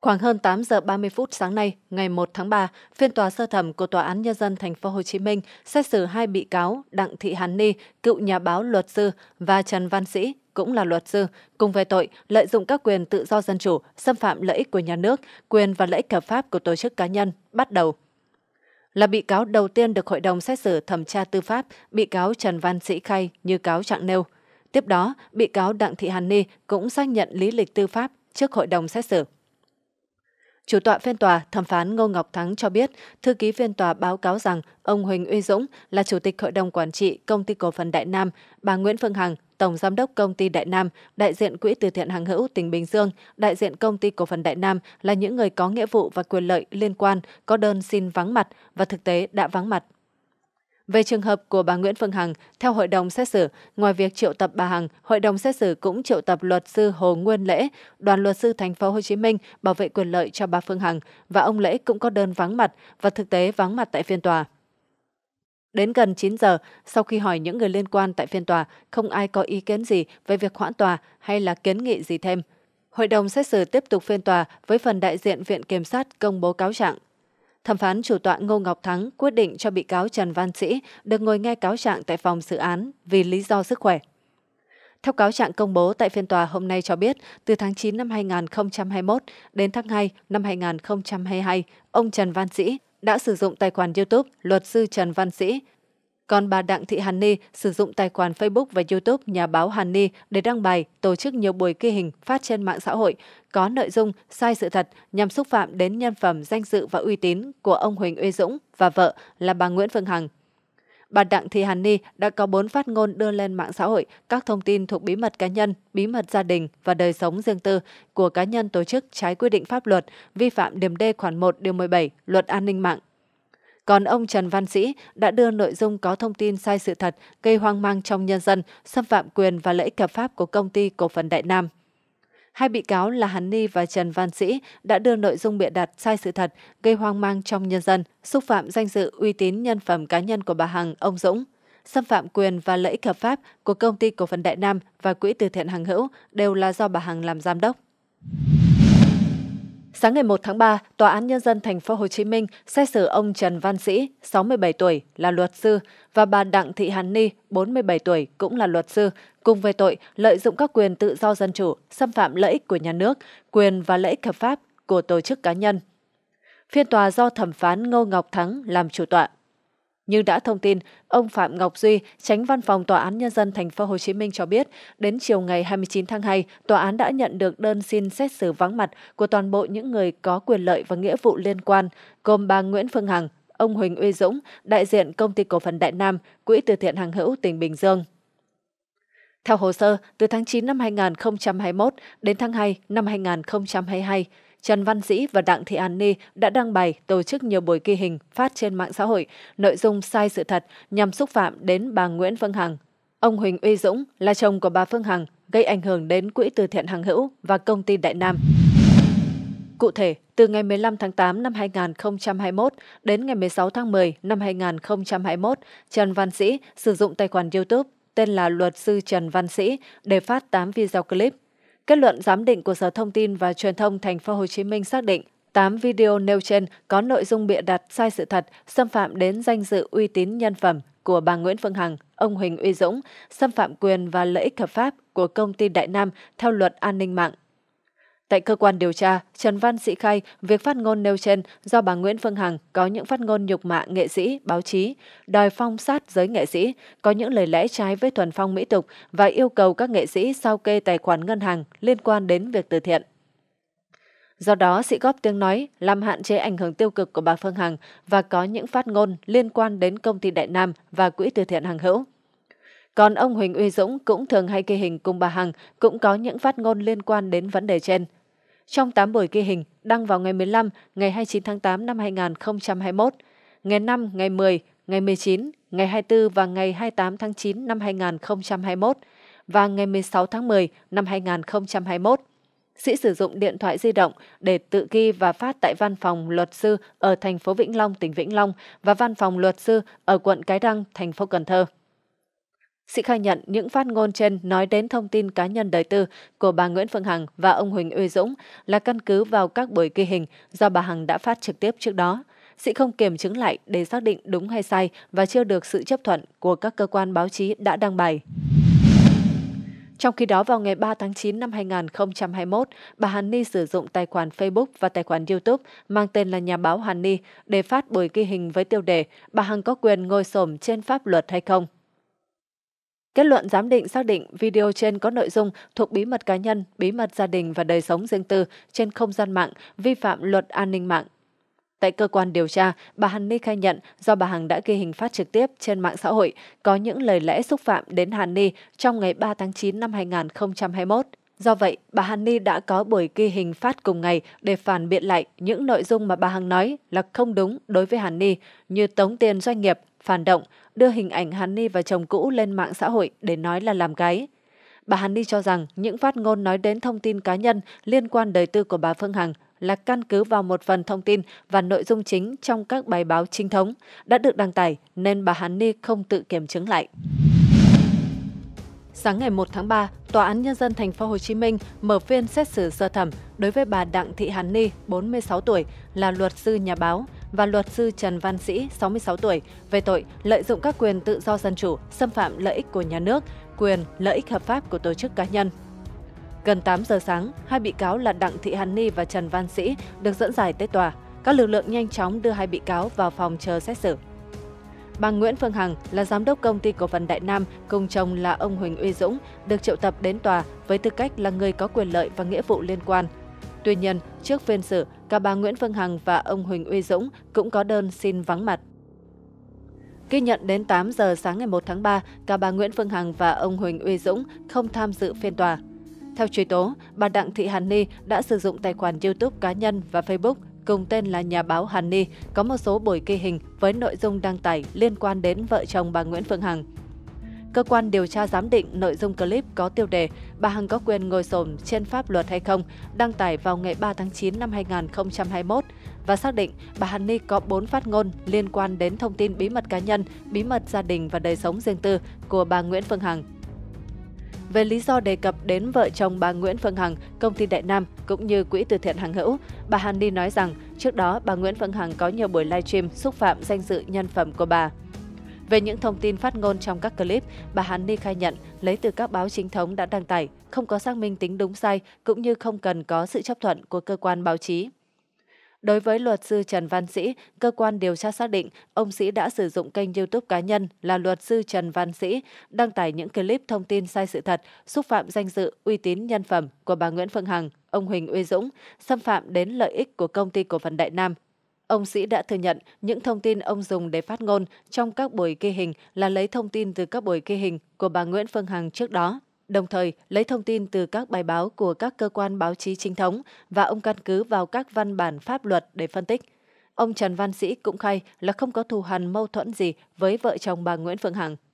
Khoảng hơn 8 giờ 30 phút sáng nay, ngày 1 tháng 3, phiên tòa sơ thẩm của Tòa án Nhân dân Thành phố Hồ Chí Minh xét xử hai bị cáo Đặng Thị Hàn Ni, cựu nhà báo luật sư và Trần Văn Sỹ, cũng là luật sư, cùng về tội lợi dụng các quyền tự do dân chủ, xâm phạm lợi ích của nhà nước, quyền và lợi ích hợp pháp của tổ chức cá nhân. Bắt đầu. Là bị cáo đầu tiên được hội đồng xét xử thẩm tra tư pháp, bị cáo Trần Văn Sỹ khai như cáo trạng nêu. Tiếp đó, bị cáo Đặng Thị Hàn Ni cũng xác nhận lý lịch tư pháp trước hội đồng xét xử. Chủ tọa phiên tòa, thẩm phán Ngô Ngọc Thắng cho biết, thư ký phiên tòa báo cáo rằng ông Huỳnh Uy Dũng là Chủ tịch Hội đồng Quản trị Công ty Cổ phần Đại Nam, bà Nguyễn Phương Hằng, Tổng Giám đốc Công ty Đại Nam, đại diện Quỹ Từ Thiện Hằng Hữu tỉnh Bình Dương, đại diện Công ty Cổ phần Đại Nam là những người có nghĩa vụ và quyền lợi liên quan, có đơn xin vắng mặt và thực tế đã vắng mặt. Về trường hợp của bà Nguyễn Phương Hằng, theo hội đồng xét xử, ngoài việc triệu tập bà Hằng, hội đồng xét xử cũng triệu tập luật sư Hồ Nguyên Lễ, đoàn luật sư Thành phố Hồ Chí Minh bảo vệ quyền lợi cho bà Phương Hằng, và ông Lễ cũng có đơn vắng mặt và thực tế vắng mặt tại phiên tòa. Đến gần 9 giờ, sau khi hỏi những người liên quan tại phiên tòa, không ai có ý kiến gì về việc hoãn tòa hay là kiến nghị gì thêm. Hội đồng xét xử tiếp tục phiên tòa với phần đại diện Viện Kiểm sát công bố cáo trạng. Thẩm phán chủ tọa Ngô Ngọc Thắng quyết định cho bị cáo Trần Văn Sỹ được ngồi nghe cáo trạng tại phòng xử án vì lý do sức khỏe. Theo cáo trạng công bố tại phiên tòa hôm nay cho biết, từ tháng 9 năm 2021 đến tháng 2 năm 2022, ông Trần Văn Sỹ đã sử dụng tài khoản YouTube luật sư Trần Văn Sỹ, còn bà Đặng Thị Hàn Ni sử dụng tài khoản Facebook và YouTube nhà báo Hàn Ni để đăng bài, tổ chức nhiều buổi ghi hình phát trên mạng xã hội có nội dung sai sự thật nhằm xúc phạm đến nhân phẩm, danh dự và uy tín của ông Huỳnh Uy Dũng và vợ là bà Nguyễn Phương Hằng. Bà Đặng Thị Hàn Ni đã có 4 phát ngôn đưa lên mạng xã hội các thông tin thuộc bí mật cá nhân, bí mật gia đình và đời sống riêng tư của cá nhân tổ chức trái quy định pháp luật, vi phạm điểm D khoản 1 điều 17 Luật An ninh mạng. Còn ông Trần Văn Sỹ đã đưa nội dung có thông tin sai sự thật, gây hoang mang trong nhân dân, xâm phạm quyền và lợi ích hợp pháp của Công ty Cổ phần Đại Nam. Hai bị cáo là Hàn Ni và Trần Văn Sỹ đã đưa nội dung bịa đặt sai sự thật, gây hoang mang trong nhân dân, xúc phạm danh dự, uy tín, nhân phẩm cá nhân của bà Hằng, ông Dũng, xâm phạm quyền và lợi ích hợp pháp của Công ty Cổ phần Đại Nam và Quỹ Từ Thiện Hằng Hữu đều là do bà Hằng làm giám đốc. Sáng ngày 1 tháng 3, Tòa án Nhân dân Thành phố Hồ Chí Minh xét xử ông Trần Văn Sỹ, 67 tuổi, là luật sư, và bà Đặng Thị Hàn Ni, 47 tuổi, cũng là luật sư, cùng về tội lợi dụng các quyền tự do dân chủ, xâm phạm lợi ích của nhà nước, quyền và lợi ích hợp pháp của tổ chức cá nhân. Phiên tòa do thẩm phán Ngô Ngọc Thắng làm chủ tọa. Như đã thông tin, ông Phạm Ngọc Duy, Chánh Văn phòng Tòa án Nhân dân Thành phố Hồ Chí Minh cho biết, đến chiều ngày 29 tháng 2, tòa án đã nhận được đơn xin xét xử vắng mặt của toàn bộ những người có quyền lợi và nghĩa vụ liên quan, gồm bà Nguyễn Phương Hằng, ông Huỳnh Uy Dũng, đại diện Công ty Cổ phần Đại Nam, Quỹ Từ Thiện Hằng Hữu tỉnh Bình Dương. Theo hồ sơ, từ tháng 9 năm 2021 đến tháng 2 năm 2022, Trần Văn Sỹ và Đặng Thị Hàn Ni đã đăng bài, tổ chức nhiều buổi ghi hình phát trên mạng xã hội nội dung sai sự thật nhằm xúc phạm đến bà Nguyễn Phương Hằng. Ông Huỳnh Uy Dũng là chồng của bà Phương Hằng, gây ảnh hưởng đến Quỹ Từ Thiện Hằng Hữu và Công ty Đại Nam. Cụ thể, từ ngày 15 tháng 8 năm 2021 đến ngày 16 tháng 10 năm 2021, Trần Văn Sỹ sử dụng tài khoản YouTube tên là luật sư Trần Văn Sỹ để phát 8 video clip. Kết luận giám định của Sở Thông tin và Truyền thông Thành phố Hồ Chí Minh xác định 8 video nêu trên có nội dung bịa đặt sai sự thật, xâm phạm đến danh dự, uy tín, nhân phẩm của bà Nguyễn Phương Hằng, ông Huỳnh Uy Dũng, xâm phạm quyền và lợi ích hợp pháp của Công ty Đại Nam theo Luật An ninh mạng. Tại cơ quan điều tra, Trần Văn Sỹ khai việc phát ngôn nêu trên do bà Nguyễn Phương Hằng có những phát ngôn nhục mạ nghệ sĩ, báo chí, đòi phong sát giới nghệ sĩ, có những lời lẽ trái với thuần phong mỹ tục và yêu cầu các nghệ sĩ sao kê tài khoản ngân hàng liên quan đến việc từ thiện. Do đó, Sỹ góp tiếng nói làm hạn chế ảnh hưởng tiêu cực của bà Phương Hằng và có những phát ngôn liên quan đến Công ty Đại Nam và Quỹ Từ Thiện Hằng Hữu. Còn ông Huỳnh Uy Dũng cũng thường hay ghi hình cùng bà Hằng cũng có những phát ngôn liên quan đến vấn đề trên. Trong 8 buổi ghi hình đăng vào ngày 15, ngày 29 tháng 8 năm 2021, ngày 5, ngày 10, ngày 19, ngày 24 và ngày 28 tháng 9 năm 2021 và ngày 16 tháng 10 năm 2021, Sỹ sử dụng điện thoại di động để tự ghi và phát tại văn phòng luật sư ở thành phố Vĩnh Long, tỉnh Vĩnh Long và văn phòng luật sư ở quận Cái Răng, thành phố Cần Thơ. Sĩ khai nhận những phát ngôn trên nói đến thông tin cá nhân đời tư của bà Nguyễn Phương Hằng và ông Huỳnh Uy Dũng là căn cứ vào các buổi ghi hình do bà Hằng đã phát trực tiếp trước đó. Sĩ không kiểm chứng lại để xác định đúng hay sai và chưa được sự chấp thuận của các cơ quan báo chí đã đăng bài. Trong khi đó, vào ngày 3 tháng 9 năm 2021, bà Hàn Ni sử dụng tài khoản Facebook và tài khoản YouTube mang tên là Nhà báo Hàn Ni để phát buổi ghi hình với tiêu đề "Bà Hằng có quyền ngồi xổm trên pháp luật hay không?". Kết luận giám định xác định video trên có nội dung thuộc bí mật cá nhân, bí mật gia đình và đời sống riêng tư trên không gian mạng, vi phạm luật an ninh mạng. Tại cơ quan điều tra, bà Hàn Ni khai nhận do bà Hằng đã ghi hình phát trực tiếp trên mạng xã hội có những lời lẽ xúc phạm đến Hàn Ni trong ngày 3 tháng 9 năm 2021. Do vậy, bà Hàn Ni đã có buổi ghi hình phát cùng ngày để phản biện lại những nội dung mà bà Hằng nói là không đúng đối với Hàn Ni, như tống tiền doanh nghiệp, phản động, đưa hình ảnh Hàn Ni và chồng cũ lên mạng xã hội để nói là làm gái. Bà Hàn Ni cho rằng những phát ngôn nói đến thông tin cá nhân liên quan đời tư của bà Phương Hằng là căn cứ vào một phần thông tin và nội dung chính trong các bài báo chính thống đã được đăng tải nên bà Hàn Ni không tự kiểm chứng lại. Sáng ngày 1 tháng 3, Tòa án Nhân dân Thành phố Hồ Chí Minh mở phiên xét xử sơ thẩm đối với bà Đặng Thị Hàn Ni, 46 tuổi, là luật sư nhà báo và luật sư Trần Văn Sỹ, 66 tuổi, về tội lợi dụng các quyền tự do dân chủ, xâm phạm lợi ích của nhà nước, quyền lợi ích hợp pháp của tổ chức cá nhân. Gần 8 giờ sáng, hai bị cáo là Đặng Thị Hàn Ni và Trần Văn Sỹ được dẫn giải tới tòa. Các lực lượng nhanh chóng đưa hai bị cáo vào phòng chờ xét xử. Bà Nguyễn Phương Hằng là giám đốc Công ty Cổ phần Đại Nam cùng chồng là ông Huỳnh Uy Dũng được triệu tập đến tòa với tư cách là người có quyền lợi và nghĩa vụ liên quan. Tuy nhiên, trước phiên xử, cả bà Nguyễn Phương Hằng và ông Huỳnh Uy Dũng cũng có đơn xin vắng mặt. Ghi nhận đến 8 giờ sáng ngày 1 tháng 3, cả bà Nguyễn Phương Hằng và ông Huỳnh Uy Dũng không tham dự phiên tòa. Theo truy tố, bà Đặng Thị Hàn Ni đã sử dụng tài khoản YouTube cá nhân và Facebook cùng tên là Nhà báo Hàn Ni có một số buổi ghi hình với nội dung đăng tải liên quan đến vợ chồng bà Nguyễn Phương Hằng. Cơ quan điều tra giám định nội dung clip có tiêu đề "Bà Hằng có quyền ngồi xổm trên pháp luật hay không?" đăng tải vào ngày 3 tháng 9 năm 2021 và xác định bà Hàn Ni có 4 phát ngôn liên quan đến thông tin bí mật cá nhân, bí mật gia đình và đời sống riêng tư của bà Nguyễn Phương Hằng. Về lý do đề cập đến vợ chồng bà Nguyễn Phương Hằng, Công ty Đại Nam cũng như Quỹ Từ Thiện Hằng Hữu, bà Hàn Ni nói rằng trước đó bà Nguyễn Phương Hằng có nhiều buổi livestream xúc phạm danh dự nhân phẩm của bà. Về những thông tin phát ngôn trong các clip, bà Hàn Ni khai nhận lấy từ các báo chính thống đã đăng tải, không có xác minh tính đúng sai cũng như không cần có sự chấp thuận của cơ quan báo chí. Đối với luật sư Trần Văn Sỹ, cơ quan điều tra xác định ông Sỹ đã sử dụng kênh YouTube cá nhân là luật sư Trần Văn Sỹ đăng tải những clip thông tin sai sự thật, xúc phạm danh dự, uy tín nhân phẩm của bà Nguyễn Phương Hằng, ông Huỳnh Uy Dũng, xâm phạm đến lợi ích của Công ty Cổ phần Đại Nam. Ông Sỹ đã thừa nhận những thông tin ông dùng để phát ngôn trong các buổi ghi hình là lấy thông tin từ các buổi ghi hình của bà Nguyễn Phương Hằng trước đó, đồng thời lấy thông tin từ các bài báo của các cơ quan báo chí chính thống và ông căn cứ vào các văn bản pháp luật để phân tích. Ông Trần Văn Sỹ cũng khai là không có thù hằn mâu thuẫn gì với vợ chồng bà Nguyễn Phương Hằng.